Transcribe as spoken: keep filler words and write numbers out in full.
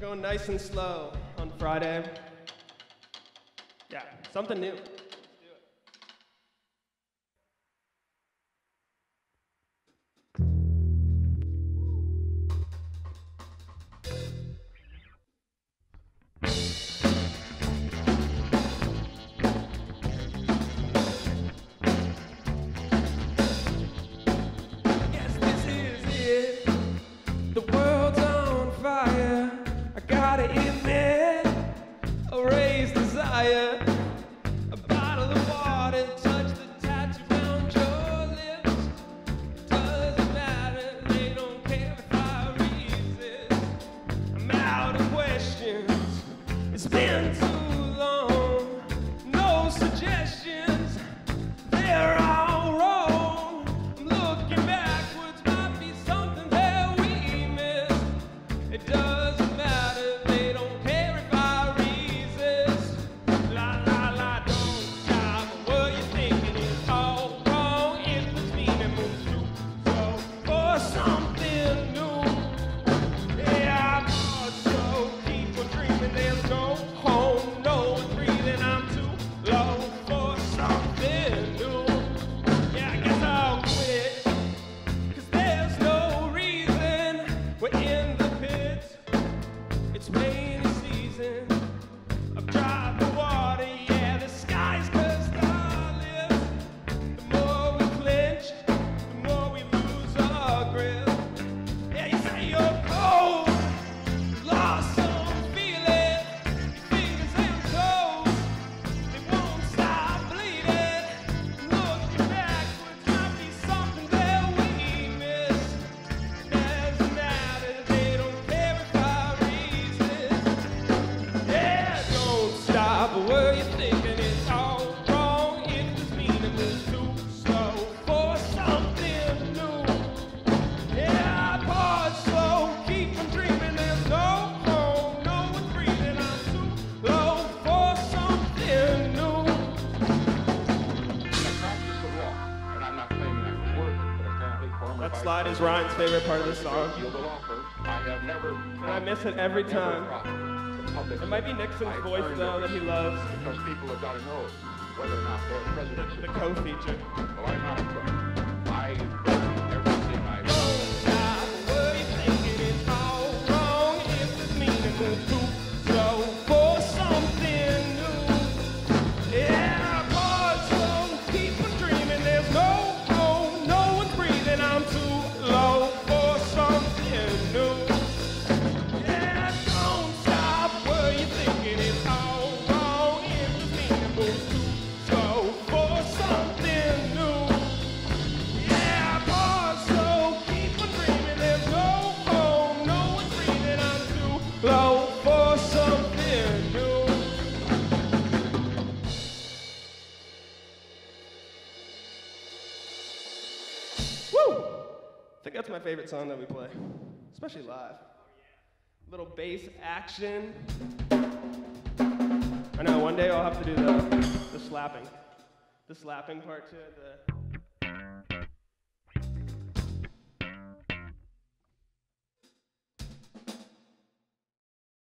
We're going nice and slow on Friday. Yeah, something new. Is Ryan's favorite part of the song. And I miss it every time. It might be Nixon's voice though that he loves. Because people have got to know whether or not they're president. The co-feature. Well, I'm not a pro. I my favorite song that we play, especially live. Little bass action. I know, one day I'll have to do the, the slapping. The slapping part to it. The